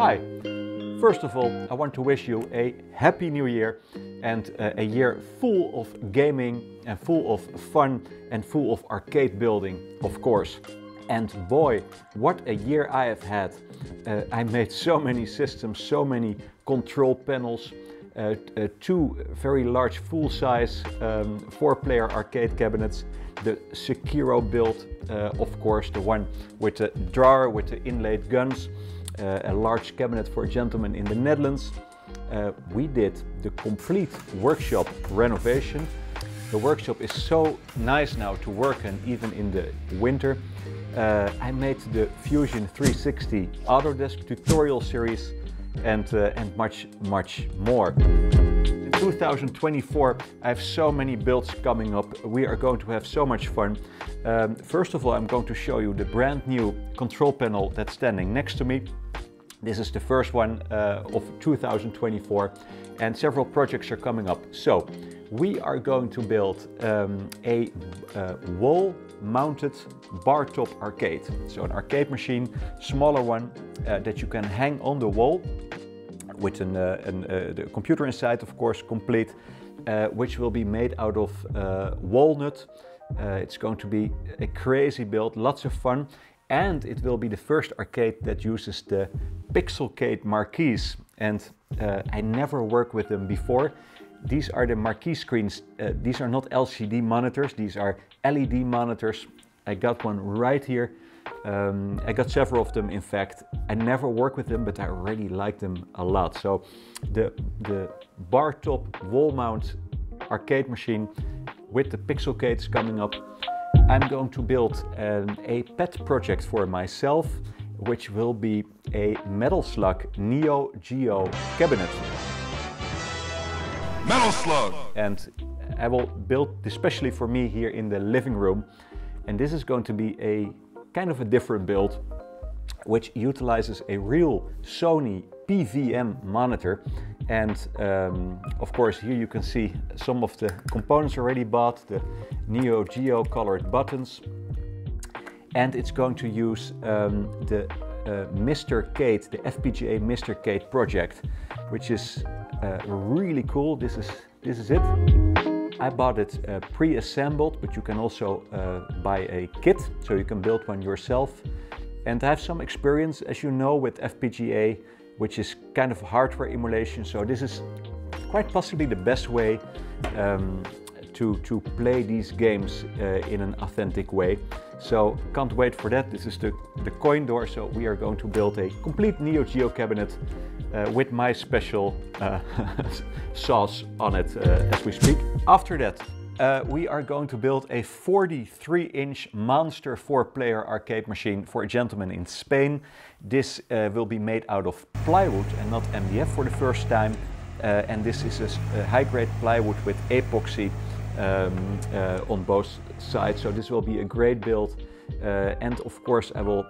Hi. First of all, I want to wish you a happy new year and a year full of gaming and full of fun and full of arcade building, of course. And boy, what a year I have had. I made so many systems, so many control panels, two very large full-size four-player arcade cabinets, the Sekiro build, of course, the one with the drawer, with the inlaid guns, a large cabinet for a gentleman in the Netherlands. We did the complete workshop renovation. The workshop is so nice now to work in, even in the winter. I made the Fusion 360 Autodesk tutorial series and much, much more. In 2024, I have so many builds coming up. We are going to have so much fun. First of all, I'm going to show you the brand new control panel that's standing next to me. This is the first one of 2024, and several projects are coming up. So we are going to build a wall-mounted bar-top arcade. So an arcade machine, smaller one, that you can hang on the wall with the computer inside, of course, complete, which will be made out of walnut. It's going to be a crazy build, lots of fun. And it will be the first arcade that uses the PixelCade marquees. And I never worked with them before. These are the marquee screens. These are not LCD monitors, these are LED monitors. I got one right here. I got several of them, in fact. I never worked with them, but I already like them a lot. So the bar top wall mount arcade machine with the PixelCades coming up. I'm going to build a pet project for myself, which will be a Metal Slug Neo Geo cabinet. Metal Slug! And I will build especially for me here in the living room. And this is going to be a kind of a different build, which utilizes a real Sony PVM monitor. And of course, here you can see some of the components already bought, the Neo Geo colored buttons. And it's going to use the Mr. Kate, the FPGA Mr. Kate project, which is really cool. This is it. I bought it pre-assembled, but you can also buy a kit, so you can build one yourself. And I have some experience, as you know, with FPGA, which is kind of hardware emulation. So this is quite possibly the best way to play these games in an authentic way. So can't wait for that. This is the coin door. So we are going to build a complete Neo Geo cabinet with my special sauce on it as we speak. After that, we are going to build a 43-inch monster four-player arcade machine for a gentleman in Spain. This will be made out of plywood and not MDF for the first time. And this is a high-grade plywood with epoxy on both sides. So this will be a great build. And of course, I will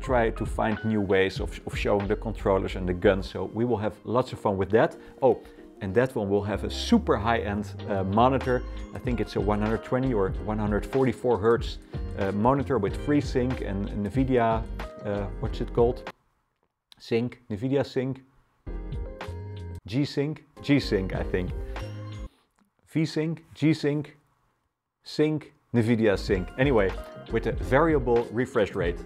try to find new ways of showing the controllers and the guns. So we will have lots of fun with that. Oh. And that one will have a super high-end monitor. I think it's a 120 or 144 hertz monitor with FreeSync and NVIDIA, what's it called? Sync, NVIDIA Sync, G-Sync, I think. V-Sync, G-Sync, Sync, NVIDIA Sync. Anyway, with a variable refresh rate.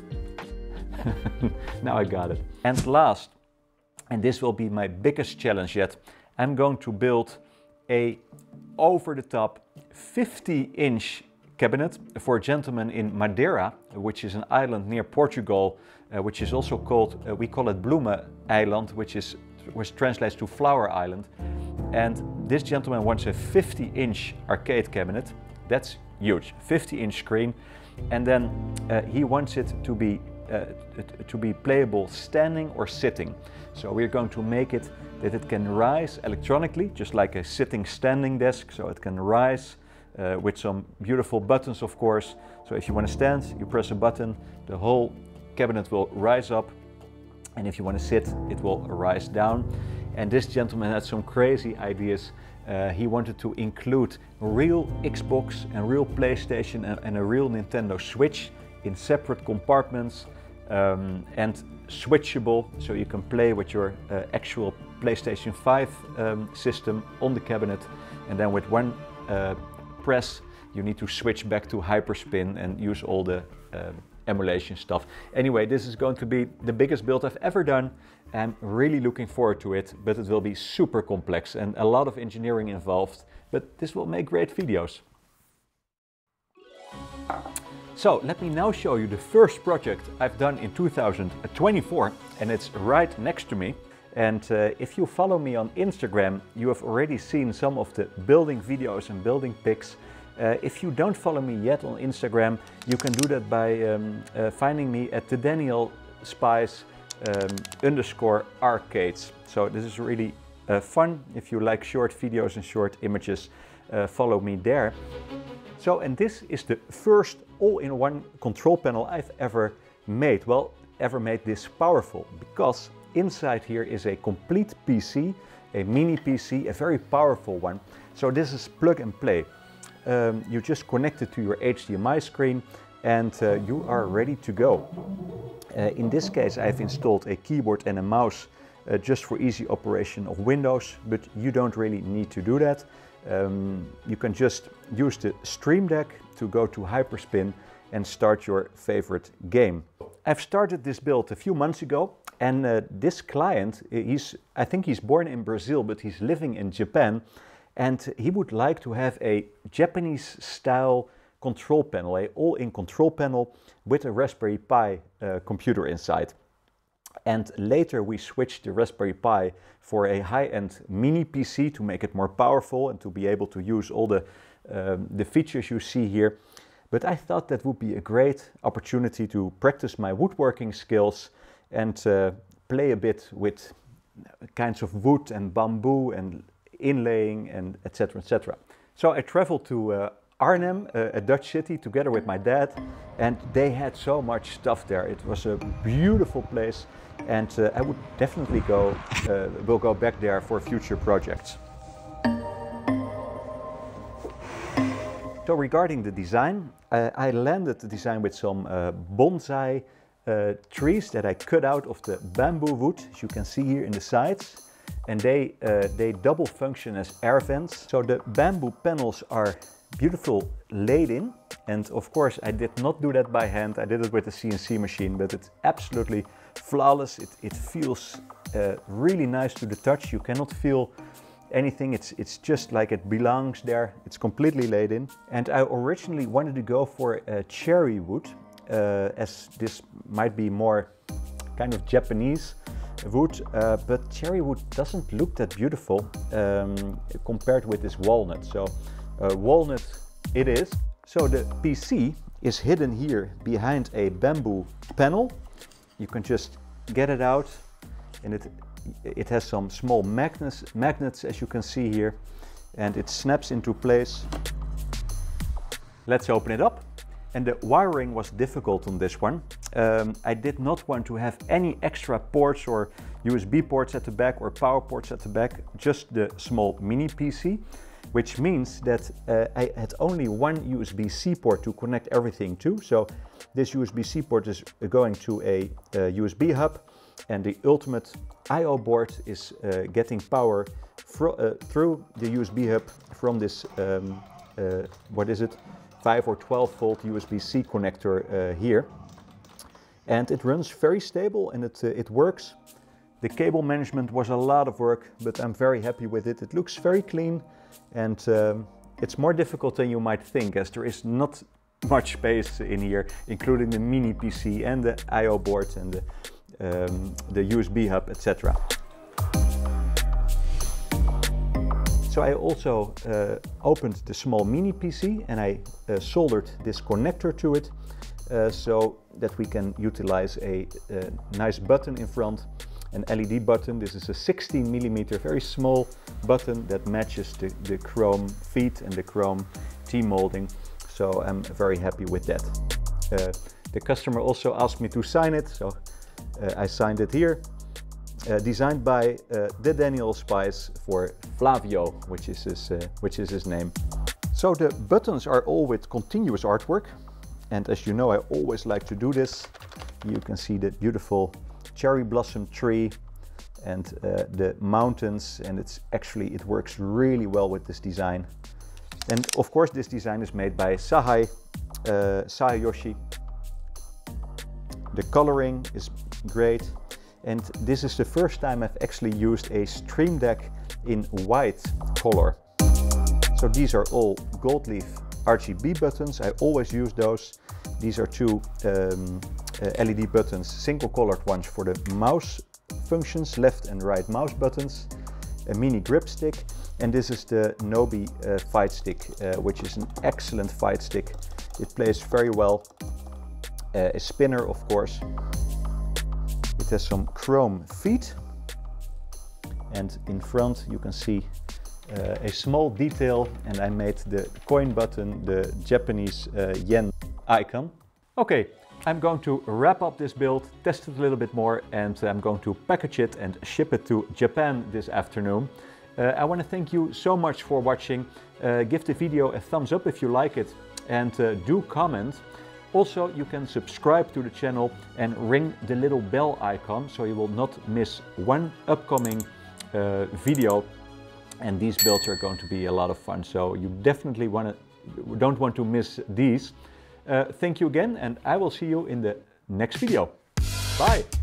Now I got it. And last, and this will be my biggest challenge yet, I'm going to build a over-the-top 50-inch cabinet for a gentleman in Madeira, which is an island near Portugal, which is also called, we call it Bloemen Island, which translates to Flower Island. And this gentleman wants a 50-inch arcade cabinet. That's huge, 50-inch screen. And then he wants it to be playable standing or sitting. So we're going to make it that it can rise electronically, just like a sitting standing desk. So it can rise with some beautiful buttons, of course. So if you want to stand, you press a button, the whole cabinet will rise up. And if you want to sit, it will rise down. And this gentleman had some crazy ideas. He wanted to include real Xbox and real PlayStation and a real Nintendo Switch in separate compartments. and switchable, so you can play with your actual PlayStation 5 system on the cabinet, and then with one press you need to switch back to HyperSpin and use all the emulation stuff. Anyway, this is going to be the biggest build I've ever done. I'm really looking forward to it, but it will be super complex and a lot of engineering involved, but this will make great videos. So let me now show you the first project I've done in 2024, and it's right next to me. And if you follow me on Instagram, you have already seen some of the building videos and building pics. If you don't follow me yet on Instagram, you can do that by finding me at the Daniel Spies underscore arcades. So this is really fun. If you like short videos and short images, follow me there. So, and this is the first all-in-one control panel I've ever made. Well, ever made this powerful, because inside here is a complete PC, a mini PC, a very powerful one. So this is plug and play. You just connect it to your HDMI screen and you are ready to go. In this case, I've installed a keyboard and a mouse just for easy operation of Windows, but you don't really need to do that. You can just use the Stream Deck to go to HyperSpin and start your favorite game. I've started this build a few months ago, and this client, I think he's born in Brazil, but he's living in Japan. And he would like to have a Japanese-style control panel, an all-in control panel with a Raspberry Pi computer inside. And later we switched the Raspberry Pi for a high-end mini PC to make it more powerful and to be able to use all the features you see here. But I thought that would be a great opportunity to practice my woodworking skills and play a bit with kinds of wood and bamboo and inlaying and etc, etc. So I traveled to Arnhem, a Dutch city, together with my dad, and they had so much stuff there. It was a beautiful place, and I would definitely go, will go back there for future projects. So regarding the design, I landed the design with some bonsai trees that I cut out of the bamboo wood, as you can see here in the sides. And they double function as air vents. So the bamboo panels are beautiful laid in. And of course, I did not do that by hand. I did it with a CNC machine, but it's absolutely flawless. It feels really nice to the touch. You cannot feel anything. It's just like it belongs there. It's completely laid in. And I originally wanted to go for cherry wood, as this might be more kind of Japanese wood, but cherry wood doesn't look that beautiful compared with this walnut. So walnut it is. So the PC is hidden here behind a bamboo panel. You can just get it out, and it has some small magnets as you can see here, and it snaps into place. Let's open it up. And the wiring was difficult on this one. I did not want to have any extra ports or USB ports at the back or power ports at the back, just the small mini PC, which means that I had only one USB-C port to connect everything to. So this USB-C port is going to a USB hub, and the Ultimate I/O board is getting power through the USB hub from this, what is it? 5 or 12 volt USB-C connector here. And it runs very stable, and it works. The cable management was a lot of work, but I'm very happy with it. It looks very clean, and it's more difficult than you might think, as there is not much space in here, including the mini PC and the I/O board and the USB hub, etc. So I also opened the small mini PC, and I soldered this connector to it so that we can utilize a nice button in front, an LED button. This is a 16 millimeter, very small button that matches the chrome feet and the chrome T-molding. So I'm very happy with that. The customer also asked me to sign it, so I signed it here. Designed by the Daniel Spies for Flavio, which is his name. So the buttons are all with continuous artwork, and as you know, I always like to do this. you can see the beautiful cherry blossom tree and the mountains, and it's actually, it works really well with this design. And of course this design is made by Sahayoshi. The coloring is great, and this is the first time I've actually used a Stream Deck in white color. So these are all gold leaf RGB buttons. I always use those. These are two LED buttons, single colored ones for the mouse functions, left and right mouse buttons, a mini grip stick, and this is the Nobi fight stick, which is an excellent fight stick. It plays very well, a spinner of course. It has some chrome feet, and in front you can see a small detail, and I made the coin button, the Japanese yen icon. Okay, I'm going to wrap up this build, test it a little bit more, and I'm going to package it and ship it to Japan this afternoon. I want to thank you so much for watching. Give the video a thumbs up if you like it, and do comment. Also, you can subscribe to the channel and ring the little bell icon so you will not miss one upcoming video. And these builds are going to be a lot of fun, so you definitely don't want to miss these. Thank you again, and I will see you in the next video. Bye!